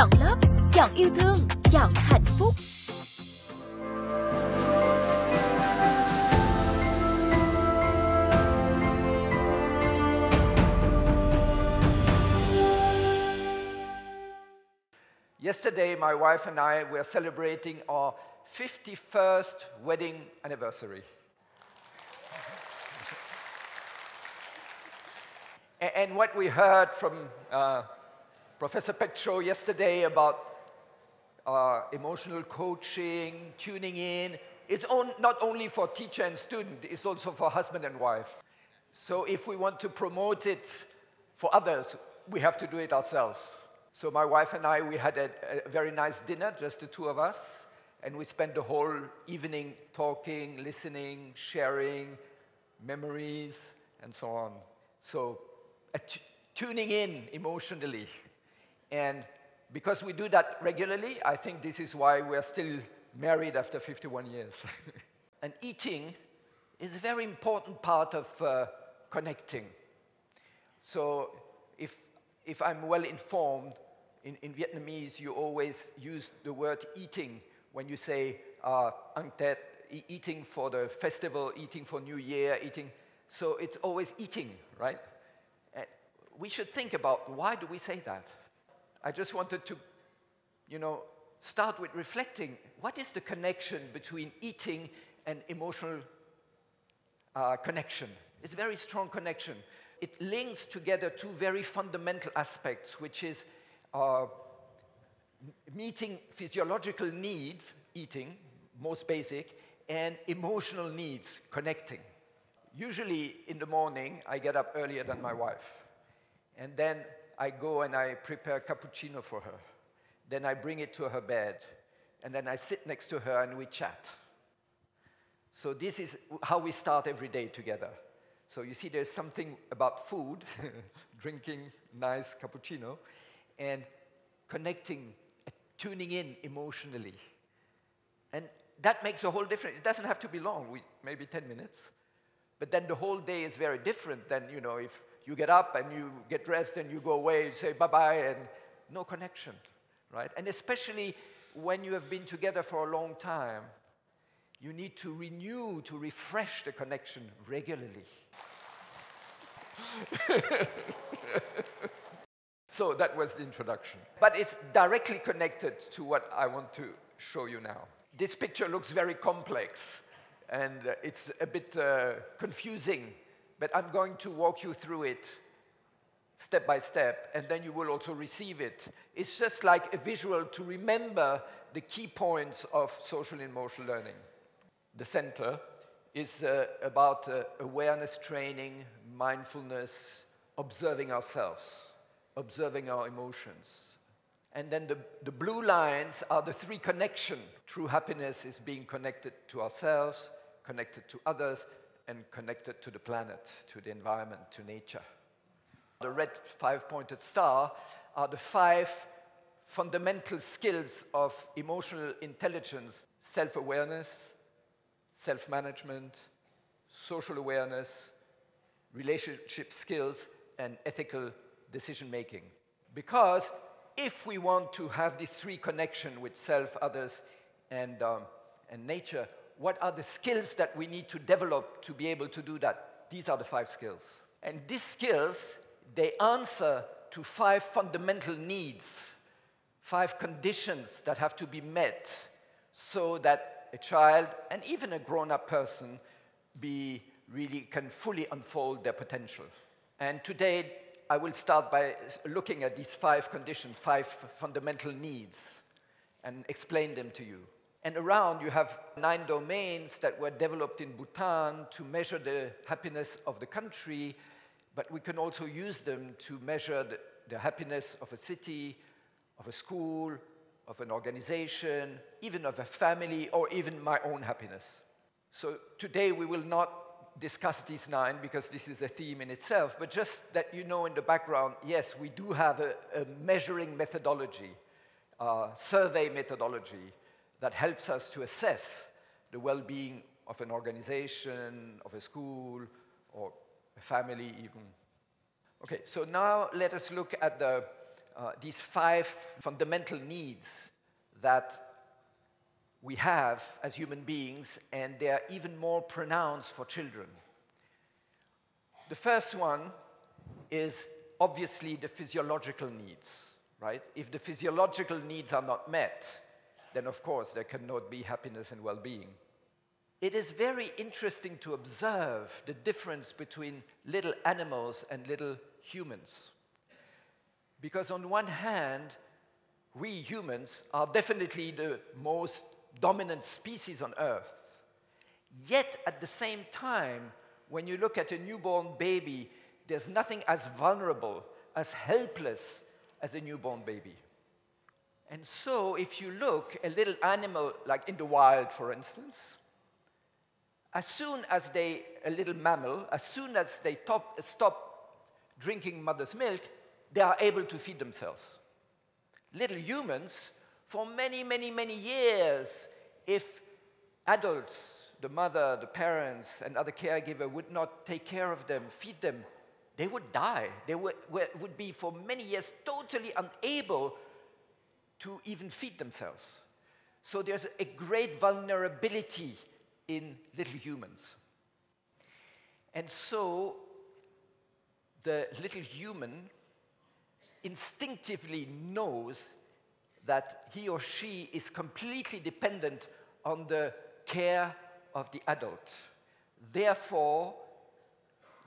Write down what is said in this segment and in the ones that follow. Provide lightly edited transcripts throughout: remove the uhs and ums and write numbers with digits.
Chọn lớp, chọn yêu thương, chọn hạnh phúc. Yesterday, my wife and I were celebrating our 51st wedding anniversary. And what we heard from Professor Peck Cho yesterday about emotional coaching, tuning in, is not only for teacher and student, it's also for husband and wife. So if we want to promote it for others, we have to do it ourselves. So my wife and I, we had a very nice dinner, just the two of us, and we spent the whole evening talking, listening, sharing, memories, and so on. So tuning in emotionally. And because we do that regularly, I think this is why we're still married after 51 years. And eating is a very important part of connecting. So if I'm well informed, in Vietnamese, you always use the word eating when you say ăn Tết, eating for the festival, eating for New Year, eating. So it's always eating, right? We should think about why do we say that? I just wanted to, you know, start with reflecting. What is the connection between eating and emotional connection? It's a very strong connection. It links together two very fundamental aspects, which is meeting physiological needs, eating, most basic, and emotional needs, connecting. Usually in the morning, I get up earlier than my wife. And then I go and I prepare cappuccino for her. Then I bring it to her bed. And then I sit next to her and we chat. So this is how we start every day together. So you see there's something about food, drinking nice cappuccino, and connecting, tuning in emotionally. And that makes a whole difference. It doesn't have to be long, maybe 10 minutes. But then the whole day is very different than, you know, if you get up and you get dressed and you go away, you say bye-bye, and no connection, right? And especially when you have been together for a long time, you need to renew, to refresh the connection regularly. So that was the introduction. But it's directly connected to what I want to show you now. This picture looks very complex, and it's a bit confusing, but I'm going to walk you through it step by step, and then you will also receive it. It's just like a visual to remember the key points of social and emotional learning. The center is about awareness training, mindfulness, observing ourselves, observing our emotions. And then the blue lines are the three connections. True happiness is being connected to ourselves, connected to others, and connected to the planet, to the environment, to nature. The red five-pointed star are the five fundamental skills of emotional intelligence: self-awareness, self-management, social awareness, relationship skills, and ethical decision-making. Because if we want to have these three connections with self, others, and nature, what are the skills that we need to develop to be able to do that? These are the five skills. And these skills, they answer to five fundamental needs, five conditions that have to be met so that a child, and even a grown-up person, can fully unfold their potential. And today, I will start by looking at these five conditions, five fundamental needs, and explain them to you. And around, you have 9 domains that were developed in Bhutan to measure the happiness of the country, but we can also use them to measure the happiness of a city, of a school, of an organization, even of a family, or even my own happiness. So today we will not discuss these 9 because this is a theme in itself, but just that you know in the background, yes, we do have a measuring methodology, survey methodology that helps us to assess the well-being of an organization, of a school, or a family even. Okay, so now let us look at the these five fundamental needs that we have as human beings, and they are even more pronounced for children. The first one is obviously the physiological needs, right? If the physiological needs are not met, then of course there cannot be happiness and well-being. It is very interesting to observe the difference between little animals and little humans. Because on one hand, we humans are definitely the most dominant species on Earth. Yet at the same time, when you look at a newborn baby, there's nothing as vulnerable, as helpless as a newborn baby. And so if you look, a little animal, like in the wild, for instance, a little mammal, as soon as they stop drinking mother's milk, they are able to feed themselves. Little humans, for many, many, many years, if adults, the mother, the parents, and other caregiver would not take care of them, feed them, they would die. They would be, for many years, totally unable to even feed themselves. So there's a great vulnerability in little humans. And so the little human instinctively knows that he or she is completely dependent on the care of the adult. Therefore,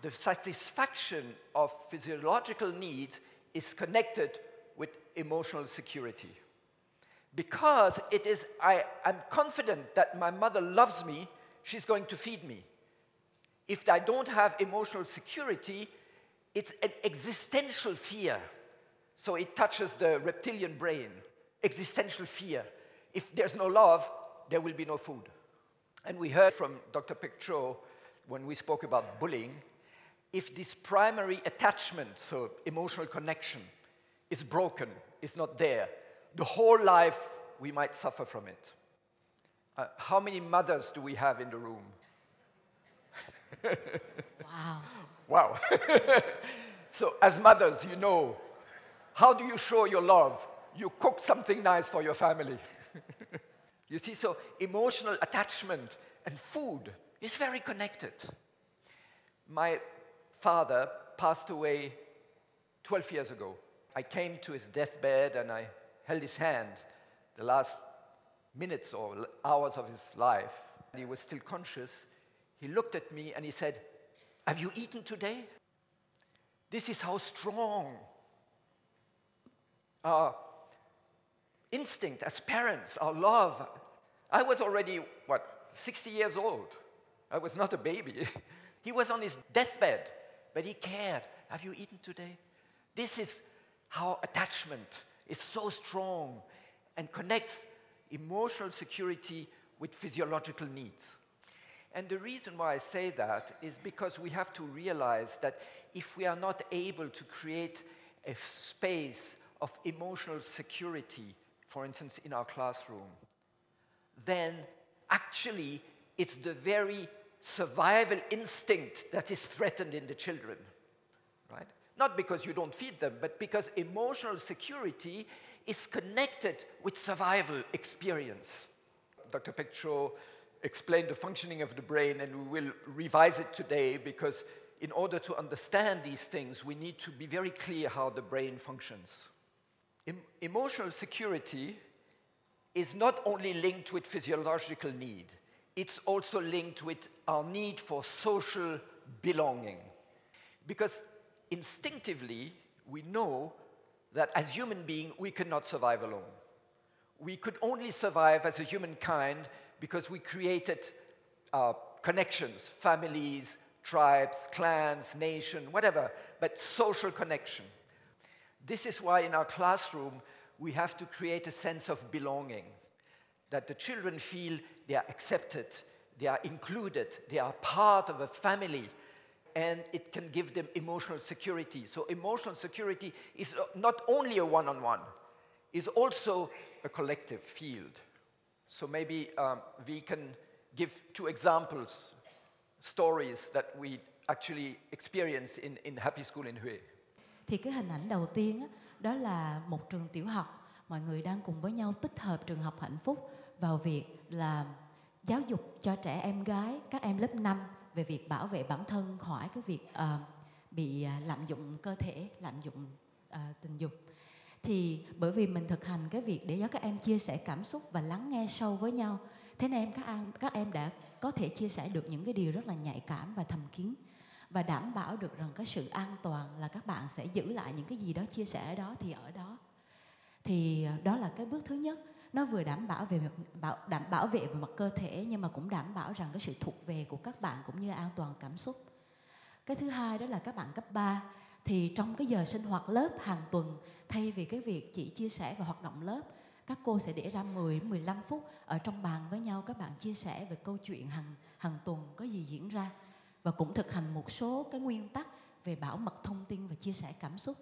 the satisfaction of physiological needs is connected with emotional security. Because it is, I'm confident that my mother loves me, she's going to feed me. If I don't have emotional security, it's an existential fear. So it touches the reptilian brain, existential fear. If there's no love, there will be no food. And we heard from Dr. Peck Cho when we spoke about bullying, if this primary attachment, so emotional connection, is broken, is not there, the whole life we might suffer from it. How many mothers do we have in the room? Wow. Wow. So as mothers, you know, how do you show your love? You cook something nice for your family. You see, so emotional attachment and food is very connected. My father passed away 12 years ago. I came to his deathbed and I held his hand the last minutes or hours of his life. He was still conscious. He looked at me and he said, "Have you eaten today? This is how strong our instinct as parents, our love." I was already, 60 years old. I was not a baby. He was on his deathbed, but he cared. "Have you eaten today?" This is how attachment is so strong and connects emotional security with physiological needs. And the reason why I say that is because we have to realize that if we are not able to create a space of emotional security, for instance, in our classroom, then actually it's the very survival instinct that is threatened in the children, right? Not because you don't feed them, but because emotional security is connected with survival experience. Dr. Peck Cho explained the functioning of the brain, and we will revise it today, because in order to understand these things, we need to be very clear how the brain functions. Emotional security is not only linked with physiological need, it's also linked with our need for social belonging. Because instinctively, we know that as human beings, we cannot survive alone. We could only survive as a humankind because we created connections, families, tribes, clans, nation, whatever, but social connection. This is why in our classroom, we have to create a sense of belonging, that the children feel they are accepted, they are included, they are part of a family, and it can give them emotional security. So emotional security is not only a one-on-one, it's also a collective field. So maybe we can give two examples, stories that we actually experienced in Happy School in Huế. Thì cái hình ảnh đầu tiên đó là một trường tiểu học. Mọi người đang cùng với nhau tích hợp trường học hạnh phúc vào việc là giáo dục cho trẻ em gái, các em lớp 5 về việc bảo vệ bản thân khỏi cái việc bị lạm dụng cơ thể, lạm dụng tình dục. Thì bởi vì mình thực hành cái việc để cho các em chia sẻ cảm xúc và lắng nghe sâu với nhau, thế nên các em đã có thể chia sẻ được những cái điều rất là nhạy cảm và thầm kín, và đảm bảo được rằng cái sự an toàn là các bạn sẽ giữ lại những cái gì đó chia sẻ ở đó. Thì đó là cái bước thứ nhất. Nó vừa đảm bảo vệ về mặt cơ thể, nhưng mà cũng đảm bảo rằng cái sự thuộc về của các bạn cũng như an toàn cảm xúc. Cái thứ hai đó là các bạn cấp 3. Thì trong cái giờ sinh hoạt lớp hàng tuần, thay vì cái việc chỉ chia sẻ và hoạt động lớp, các cô sẽ để ra 10-15 phút ở trong bàn với nhau, các bạn chia sẻ về câu chuyện hàng tuần có gì diễn ra, và cũng thực hành một số cái nguyên tắc về bảo mật thông tin và chia sẻ cảm xúc.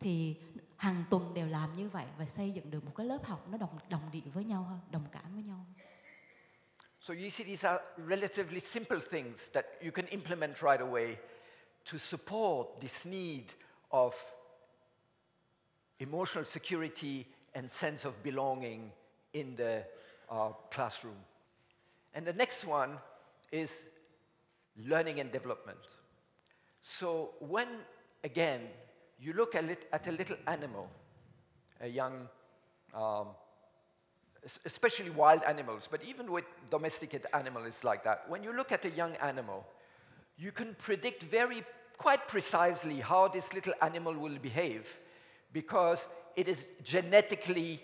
Thì hàng tuần đều làm như vậy và xây dựng được một cái lớp học nó đồng điệu với nhau hơn, đồng cảm với nhau. So you see these are relatively simple things that you can implement right away to support this need of emotional security and sense of belonging in the classroom. And the next one is learning and development. So when, again, you look at a little animal, a young, especially wild animals, but even with domesticated animals it's like that. When you look at a young animal, you can predict quite precisely how this little animal will behave, because it is genetically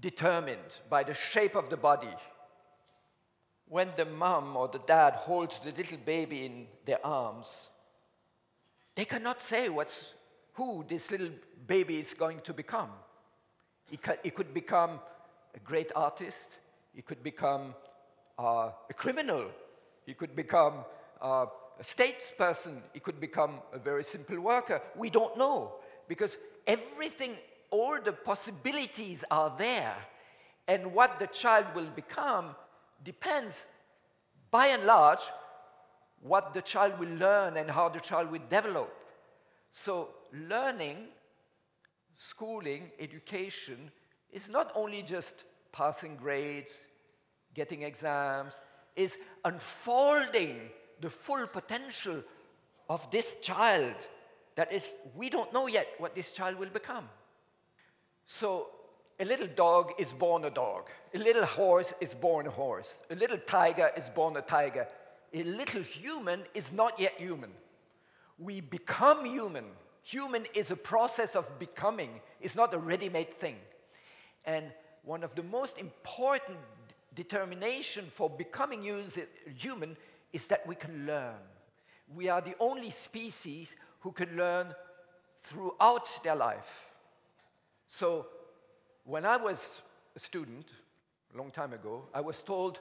determined by the shape of the body. When the mom or the dad holds the little baby in their arms, they cannot say who this little baby is going to become. It could become a great artist, it could become a criminal, it could become a statesperson, it could become a very simple worker. We don't know, because everything, all the possibilities are there, and what the child will become depends, by and large, what the child will learn and how the child will develop. So learning, schooling, education is not only just passing grades, getting exams, it's unfolding the full potential of this child. That is, we don't know yet what this child will become. So a little dog is born a dog. A little horse is born a horse. A little tiger is born a tiger. A little human is not yet human. We become human. Human is a process of becoming. It's not a ready-made thing. And one of the most important determination for becoming human is that we can learn. We are the only species who can learn throughout their life. So when I was a student, a long time ago, I was told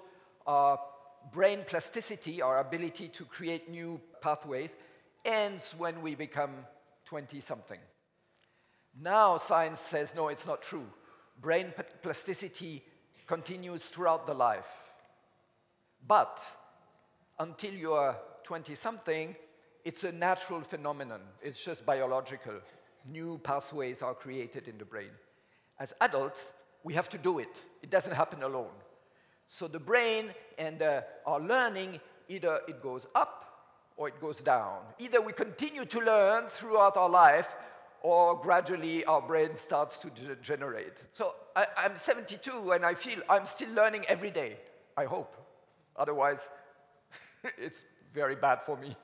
brain plasticity, our ability to create new pathways, ends when we become 20-something. Now science says, no, it's not true. Brain plasticity continues throughout the life. But until you are 20-something, it's a natural phenomenon. It's just biological. New pathways are created in the brain. As adults, we have to do it. It doesn't happen alone. So the brain and our learning, either it goes up or it goes down. Either we continue to learn throughout our life, or gradually our brain starts to degenerate. So I'm 72 and I feel I'm still learning every day, I hope. Otherwise, it's very bad for me.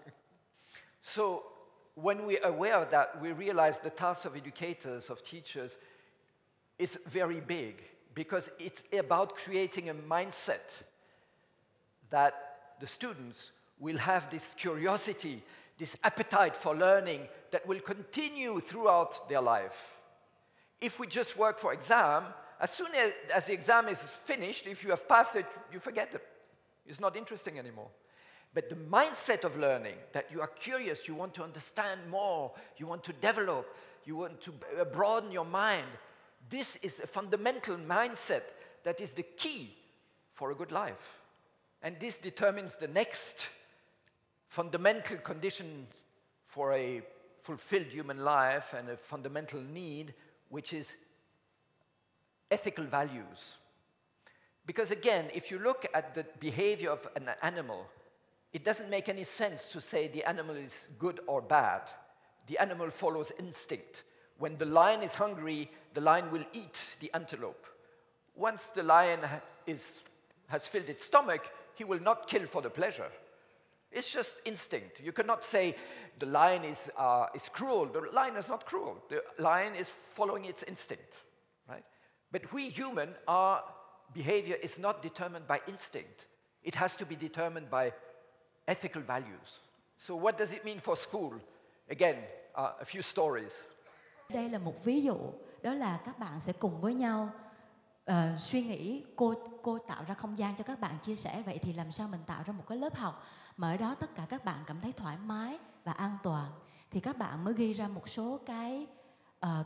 So when we're aware of that, we realize the task of educators, of teachers, is very big, because it's about creating a mindset that the students will have this curiosity, this appetite for learning that will continue throughout their life. If we just work for exam, as soon as the exam is finished, if you have passed it, you forget it. It's not interesting anymore. But the mindset of learning, that you are curious, you want to understand more, you want to develop, you want to broaden your mind, this is a fundamental mindset that is the key for a good life. And this determines the next fundamental condition for a fulfilled human life and a fundamental need, which is ethical values. Because again, if you look at the behavior of an animal, it doesn't make any sense to say the animal is good or bad. The animal follows instinct. When the lion is hungry, the lion will eat the antelope. Once the lion has filled its stomach, he will not kill for the pleasure. It's just instinct. You cannot say the lion is cruel. The lion is not cruel. The lion is following its instinct, right? But we human, our behavior is not determined by instinct. It has to be determined by ethical values. So what does it mean for school? Again, a few stories. Đây là một ví dụ, đó là các bạn sẽ cùng với nhau suy nghĩ, cô tạo ra không gian cho các bạn chia sẻ, vậy thì làm sao mình tạo ra một cái lớp học mà ở đó tất cả các bạn cảm thấy thoải mái và an toàn. Thì các bạn mới ghi ra một số cái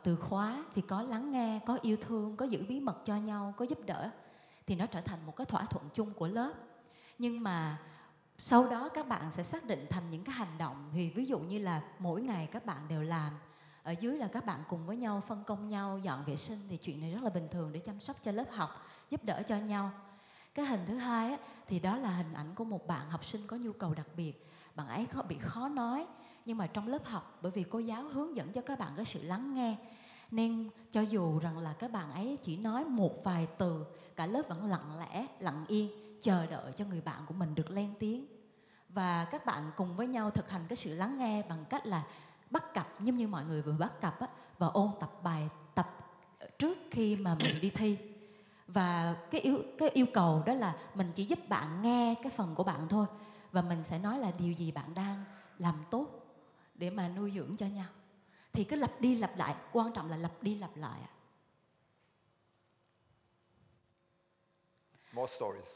từ khóa, thì có lắng nghe, có yêu thương, có giữ bí mật cho nhau, có giúp đỡ. Thì nó trở thành một cái thỏa thuận chung của lớp. Nhưng mà sau đó các bạn sẽ xác định thành những cái hành động, thì ví dụ như là mỗi ngày các bạn đều làm. Ở dưới là các bạn cùng với nhau, phân công nhau, dọn vệ sinh, thì chuyện này rất là bình thường để chăm sóc cho lớp học, giúp đỡ cho nhau. Cái hình thứ hai thì đó là hình ảnh của một bạn học sinh có nhu cầu đặc biệt. Bạn ấy bị khó nói, nhưng mà trong lớp học, bởi vì cô giáo hướng dẫn cho các bạn cái sự lắng nghe, nên cho dù rằng là các bạn ấy chỉ nói một vài từ, cả lớp vẫn lặng lẽ, lặng yên, chờ đợi cho người bạn của mình được lên tiếng. Và các bạn cùng với nhau thực hành cái sự lắng nghe bằng cách là bắt cặp, giống như mọi người vừa bắt cặp á, và ôn tập bài tập trước khi mà mình đi thi. Và cái yêu cầu đó là mình chỉ giúp bạn nghe cái phần của bạn thôi, và mình sẽ nói là điều gì bạn đang làm tốt để mà nuôi dưỡng cho nhau. Thì cứ lặp đi lặp lại, quan trọng là lặp đi lặp lại. More stories.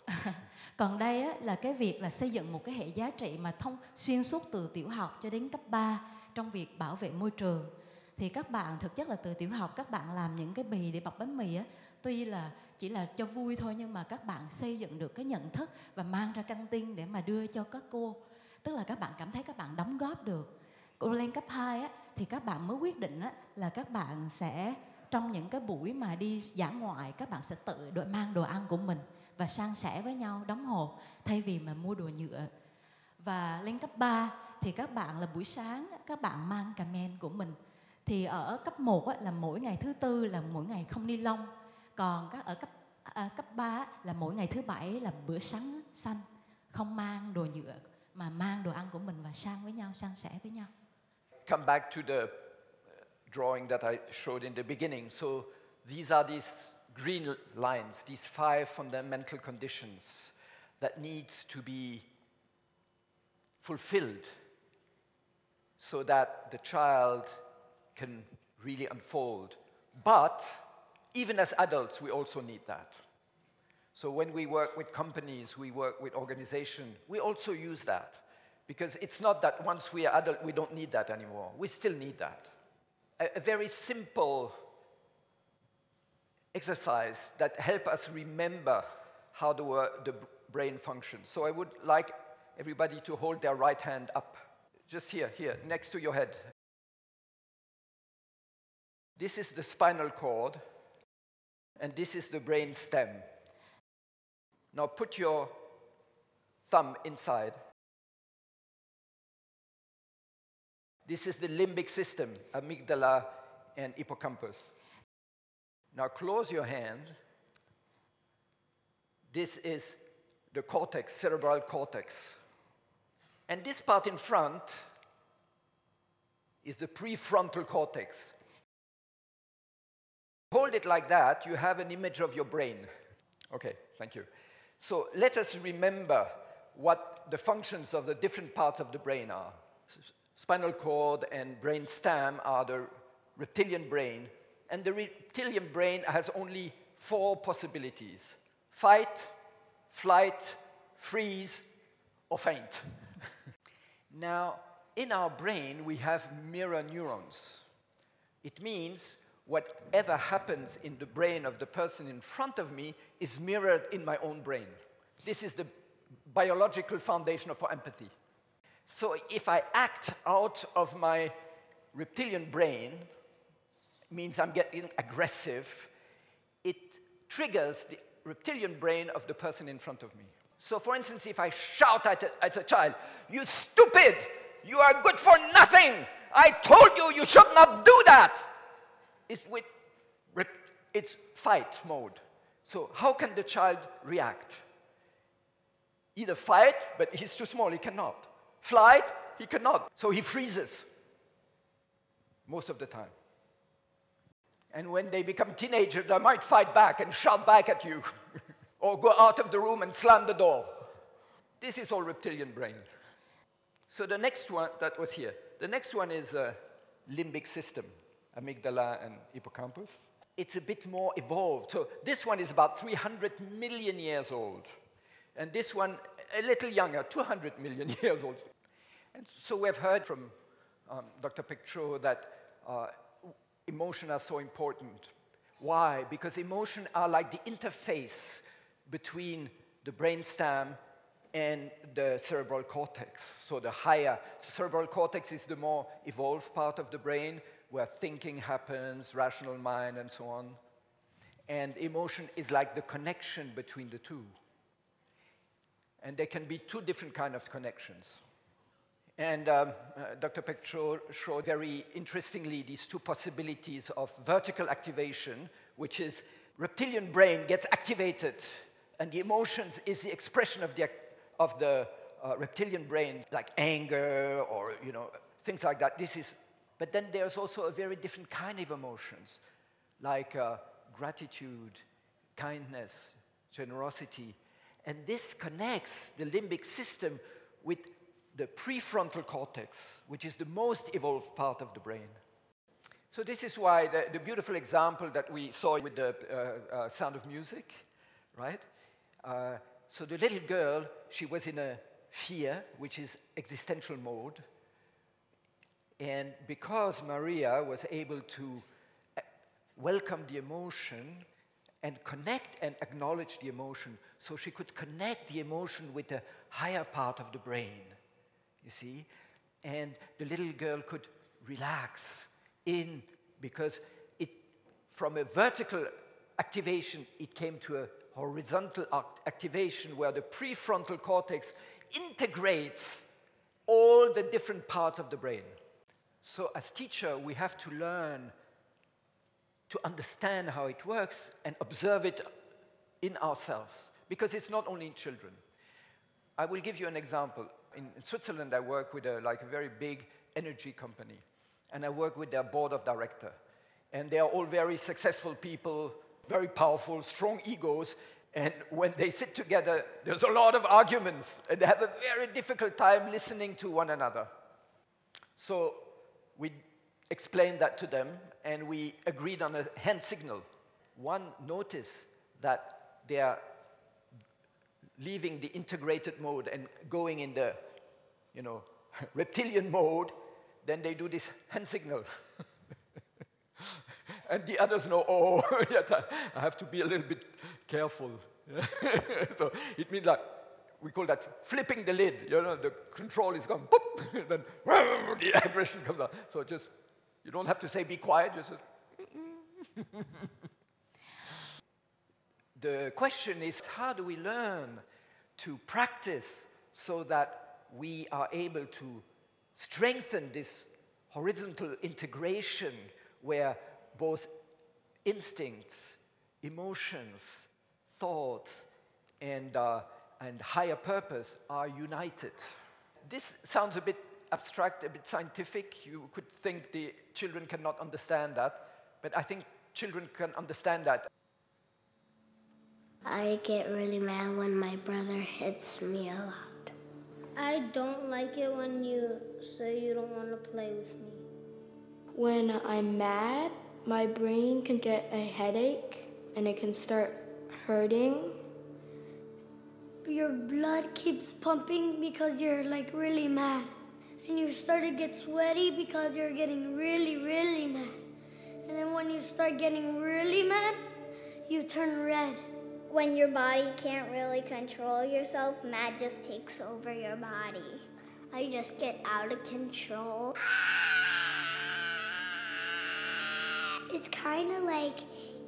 Còn đây á, là cái việc là xây dựng một cái hệ giá trị mà xuyên suốt từ tiểu học cho đến cấp 3 trong việc bảo vệ môi trường. Thì các bạn thực chất là từ tiểu học các bạn làm những cái bì để bọc bánh mì á, tuy là chỉ là cho vui thôi, nhưng mà các bạn xây dựng được cái nhận thức và mang ra căng tin để mà đưa cho các cô. Tức là các bạn cảm thấy các bạn đóng góp được. Còn lên cấp 2 á, thì các bạn mới quyết định á, là các bạn sẽ trong những cái buổi mà đi dã ngoại, các bạn sẽ tự mang đồ ăn của mình và san sẻ với nhau, đóng hộp thay vì mà mua đồ nhựa. Và lên cấp 3 thì các bạn là buổi sáng các bạn mang cà men của mình. Thì ở cấp 1 á, là mỗi ngày thứ Tư là mỗi ngày không ni lông. Còn ở cấp 3 là mỗi ngày thứ Bảy là bữa sáng xanh, không mang đồ nhựa mà mang đồ ăn của mình và sang với nhau, san sẻ với nhau. Come back to the drawing that I showed in the beginning. So these are these green lines, these 5 fundamental conditions that needs to be fulfilled so that the child can really unfold. But even as adults, we also need that. So when we work with companies, we work with organizations, we also use that. Because it's not that once we are adult, we don't need that anymore. We still need that. A very simple exercise that helps us remember how the brain functions. So I would like everybody to hold their right hand up. Just here, next to your head. This is the spinal cord, and this is the brain stem. Now put your thumb inside. This is the limbic system, amygdala and hippocampus. Now close your hand. This is the cortex, cerebral cortex. And this part in front is the prefrontal cortex. Hold it like that, you have an image of your brain. Okay, thank you. So let us remember what the functions of the different parts of the brain are. Spinal cord and brain stem are the reptilian brain, and the reptilian brain has only 4 possibilities: fight, flight, freeze, or faint. Now, in our brain, we have mirror neurons. It means whatever happens in the brain of the person in front of me is mirrored in my own brain. This is the biological foundation for empathy. So if I act out of my reptilian brain, means I'm getting aggressive, it triggers the reptilian brain of the person in front of me. So for instance, if I shout at a child, "You stupid! You are good for nothing! I told you, you should not do that!" It's fight mode. So how can the child react? Either fight, but he's too small, he cannot. Flight, he cannot. So he freezes most of the time. And when they become teenagers, they might fight back and shout back at you or go out of the room and slam the door. This is all reptilian brain. So the next one, that was here. The next one is limbic system, amygdala and hippocampus. It's a bit more evolved. So this one is about 300 million years old. And this one, a little younger, 200 million years old. And so we've heard from Dr. Peck Cho that emotions are so important. Why? Because emotions are like the interface between the brainstem and the cerebral cortex. So the higher cerebral cortex is the more evolved part of the brain where thinking happens, rational mind, and so on. And emotion is like the connection between the two. And there can be two different kinds of connections. And Dr. Peck Cho showed very interestingly these two possibilities of vertical activation, which is reptilian brain gets activated, and the emotions is the expression of the reptilian brain, like anger or things like that. But then there's also a very different kind of emotions, like gratitude, kindness, generosity. And this connects the limbic system with the prefrontal cortex, which is the most evolved part of the brain. So this is why the beautiful example that we saw with the Sound of Music, right? So the little girl, she was in a fear, which is existential mode. And because Maria was able to welcome the emotion and connect and acknowledge the emotion, so she could connect the emotion with the higher part of the brain, you see? And the little girl could relax in, because from a vertical activation, it came to a horizontal activation where the prefrontal cortex integrates all the different parts of the brain. So as teacher, we have to learn to understand how it works and observe it in ourselves, because it's not only in children. I will give you an example. In Switzerland, I work with a very big energy company, and I work with their board of directors. And they are all very successful people, very powerful, strong egos. And when they sit together, there's a lot of arguments, and they have a very difficult time listening to one another. So we explained that to them, and we agreed on a hand signal. One noticed that they are leaving the integrated mode and going in the, reptilian mode. Then they do this hand signal. And the others know, oh, yes, I have to be a little bit careful. So it means like, we call that flipping the lid. The control is gone, boop, then the aggression comes out. So just, you don't have to say be quiet, just The question is, how do we learn to practice so that we are able to strengthen this horizontal integration where both instincts, emotions, thoughts, and higher purpose are united? This sounds a bit abstract, a bit scientific. You could think the children cannot understand that, but I think children can understand that. I get really mad when my brother hits me a lot. I don't like it when you say you don't want to play with me. When I'm mad, my brain can get a headache and it can start hurting. Your blood keeps pumping because you're really mad. And you start to get sweaty because you're getting really, really mad. And then when you start getting really mad, you turn red. When your body can't really control yourself, mad just takes over your body. I just get out of control. It's kind of like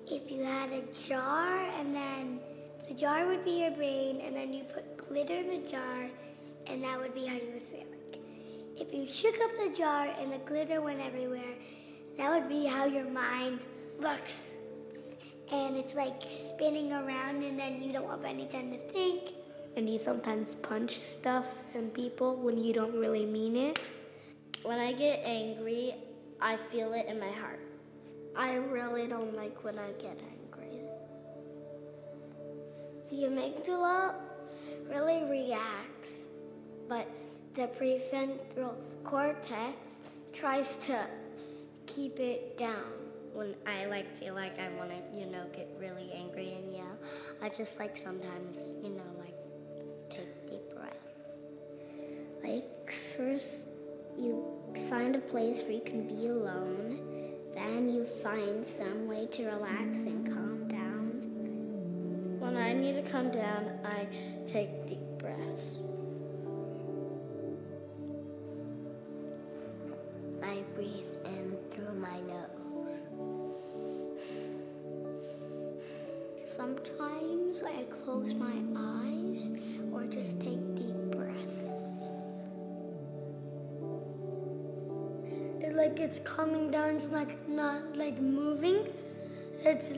if you had a jar, and then the jar would be your brain, and then you put glitter in the jar, and that would be how you would feel. If you shook up the jar and the glitter went everywhere, that would be how your mind looks. And it's like spinning around, and then you don't have any time to think. And you sometimes punch stuff and people when you don't really mean it. When I get angry, I feel it in my heart. I really don't like when I get angry. The amygdala really reacts, but the prefrontal cortex tries to keep it down. When I feel like I want to, get really angry and yell, I just sometimes, take deep breaths. First you find a place where you can be alone, then you find some way to relax and calm down. When I need to calm down, I take deep breaths. I breathe in through my nose. Sometimes I close my eyes or just take deep breaths. It's calming down, it's not moving. It's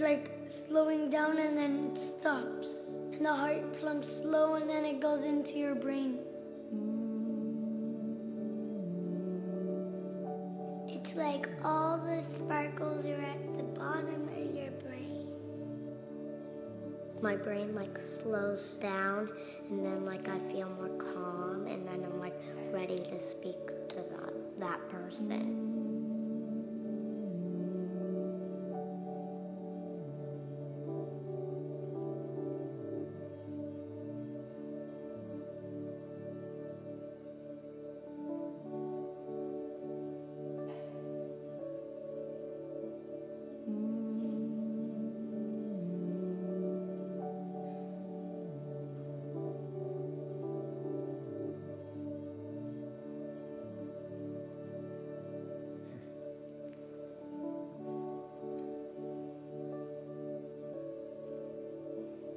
slowing down and then it stops. And the heart pumps slow and then it goes into your brain. All the sparkles are at the bottom of your brain. My brain slows down, and then I feel more calm, and then I'm ready to speak to that person.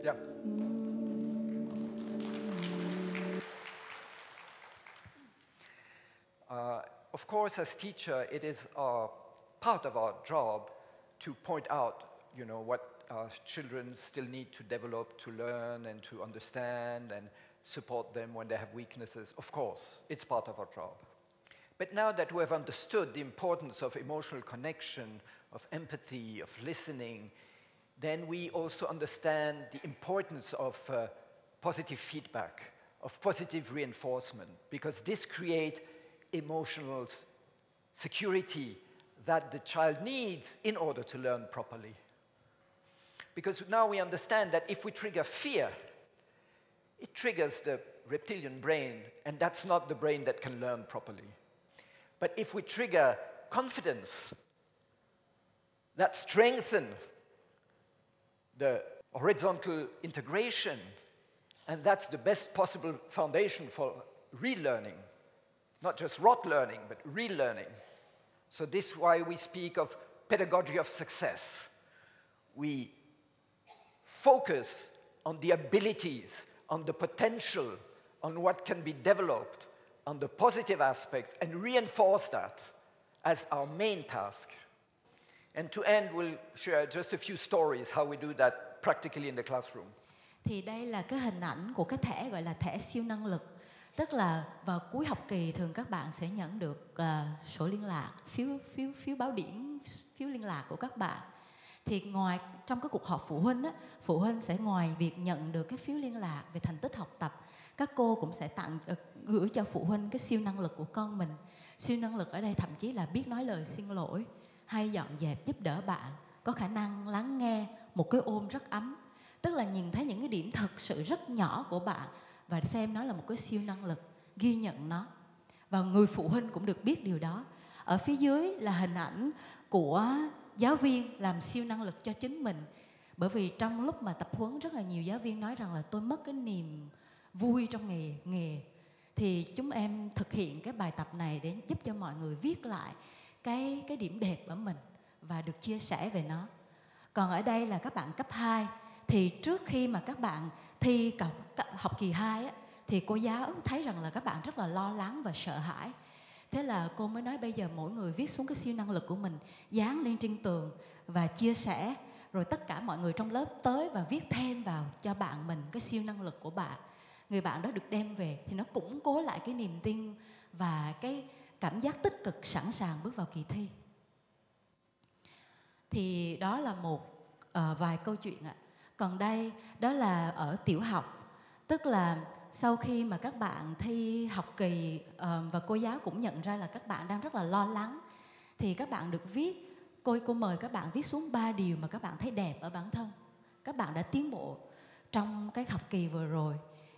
Yeah. Of course, as teacher, it is part of our job to point out, what children still need to develop, to learn, and to understand, and support them when they have weaknesses. Of course, it's part of our job. But now that we have understood the importance of emotional connection, of empathy, of listening, then we also understand the importance of positive feedback, of positive reinforcement, because this creates emotional security that the child needs in order to learn properly. Because now we understand that if we trigger fear, it triggers the reptilian brain, and that's not the brain that can learn properly. But if we trigger confidence, that strengthens the horizontal integration, and that's the best possible foundation for relearning. Not just rote learning, but relearning. So this is why we speak of pedagogy of success. We focus on the abilities, on the potential, on what can be developed, on the positive aspects, and reinforce that as our main task. And to end, we'll share just a few stories how we do that practically in the classroom. Thì đây là cái hình ảnh của cái thẻ gọi là thẻ siêu năng lực. Tức là vào cuối học kỳ thường các bạn sẽ nhận được sổ liên lạc, phiếu báo điểm, phiếu liên lạc của các bạn. Thì ngoài trong cái cuộc họp phụ huynh á, phụ huynh sẽ ngoài việc nhận được cái phiếu liên lạc về thành tích học tập, các cô cũng sẽ gửi cho phụ huynh cái siêu năng lực của con mình. Siêu năng lực ở đây thậm chí là biết nói lời xin lỗi, hay dọn dẹp giúp đỡ bạn, có khả năng lắng nghe, một cái ôm rất ấm. Tức là nhìn thấy những cái điểm thật sự rất nhỏ của bạn và xem nó là một cái siêu năng lực, ghi nhận nó. Và người phụ huynh cũng được biết điều đó. Ở phía dưới là hình ảnh của giáo viên làm siêu năng lực cho chính mình. Bởi vì trong lúc mà tập huấn rất là nhiều giáo viên nói rằng là tôi mất cái niềm vui trong nghề. Thì chúng em thực hiện cái bài tập này để giúp cho mọi người viết lại cái điểm đẹp ở mình và được chia sẻ về nó. Còn ở đây là các bạn cấp 2, thì trước khi mà các bạn thi học kỳ 2 á, thì cô giáo thấy rằng là các bạn rất là lo lắng và sợ hãi. Thế là cô mới nói bây giờ mỗi người viết xuống cái siêu năng lực của mình, dán lên trên tường và chia sẻ. Rồi tất cả mọi người trong lớp tới và viết thêm vào cho bạn mình cái siêu năng lực của bạn. Người bạn đó được đem về thì nó củng cố lại cái niềm tin và cái cảm giác tích cực sẵn sàng bước vào kỳ thi. Thì đó là một vài câu chuyện ạ. Còn đây, đó là ở tiểu học. Tức là sau khi mà các bạn thi học kỳ và cô giáo cũng nhận ra là các bạn đang rất là lo lắng, thì các bạn được viết, cô mời các bạn viết xuống 3 điều mà các bạn thấy đẹp ở bản thân. Các bạn đã tiến bộ trong cái học kỳ vừa rồi,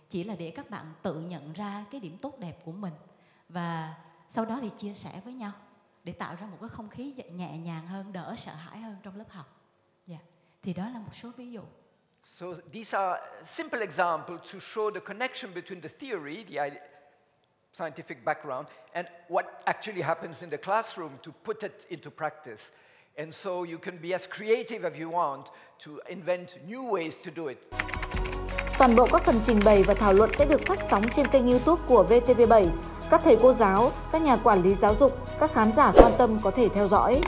chỉ là để các bạn tự nhận ra cái điểm tốt đẹp của mình và sau đó thì chia sẻ với nhau để tạo ra một cái không khí nhẹ nhàng hơn, đỡ sợ hãi hơn trong lớp học. Thì đó là một số ví dụ. So these are simple examples to show the connection between the theory, the scientific background, and what actually happens in the classroom to put it into practice. And so you can be as creative as you want to invent new ways to do it. Toàn bộ các phần trình bày và thảo luận sẽ được phát sóng trên kênh YouTube của VTV7. Các thầy cô giáo, các nhà quản lý giáo dục, các khán giả quan tâm có thể theo dõi.